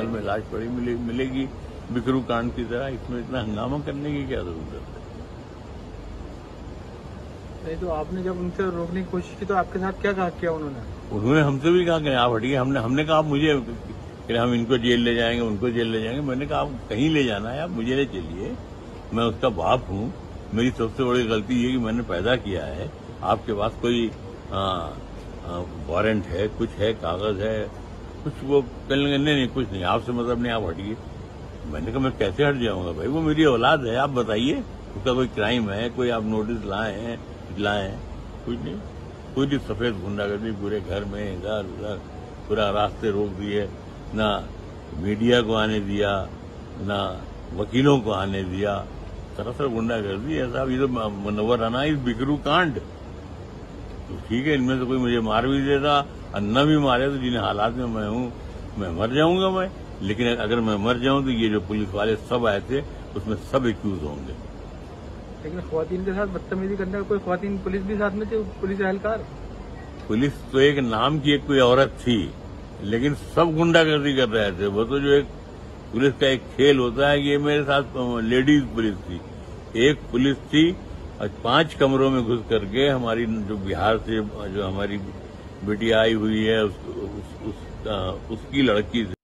जंगल में लाश पड़ी मिलेगी बिकरू कांड की तरह। इसमें इतना हंगामा करने की क्या जरूरत है? नहीं तो आपने जब उनसे रोकने की कोशिश की तो आपके साथ क्या कहा किया उन्होंने हमसे भी कहा कि आप हटिए। हमने कहा मुझे कि हम इनको जेल ले जाएंगे, उनको जेल ले जाएंगे। मैंने कहा आप कहीं ले जाना है, आप मुझे ले चलिए, मैं उसका बाप हूँ। मेरी सबसे बड़ी गलती ये कि मैंने पैदा किया है। आपके पास कोई वारंट है, कुछ है, कागज है, कुछ वो कहने नहीं कुछ नहीं, आपसे मतलब नहीं, आप हटिए। मैंने कहा मैं कैसे हट जाऊंगा भाई, वो मेरी औलाद है। आप बताइए उसका कोई क्राइम है, कोई आप नोटिस लाए हैं कुछ नहीं। पूरी सफेद गुंडागर्दी पूरे घर में इधर उधर पूरा रास्ते रोक दिए, ना मीडिया को आने दिया, ना वकीलों को आने दिया। सरासर गुंडागर्दी है साहब। ये तो मुनव्वर राना इस बिकरू कांड तो ठीक है, इनमें से कोई मुझे मार भी देता और न भी मारे तो जिन हालात में मैं हूँ मैं मर जाऊंगा मैं। लेकिन अगर मैं मर जाऊं तो ये जो पुलिस वाले सब आए थे उसमें सब एक्यूज होंगे। लेकिन ख्वातीन के साथ बदतमीजी करने का कोई ख्वातीन पुलिस भी साथ में थी, पुलिस एहलकार? पुलिस तो एक नाम की एक कोई औरत थी, लेकिन सब गुंडागर्दी कर रहे थे। वो तो जो एक पुलिस का एक खेल होता है, ये मेरे साथ लेडीज पुलिस थी, एक पुलिस थी और 5 कमरों में घुस करके हमारी जो बिहार से जो हमारी बेटी आई हुई है उसकी लड़की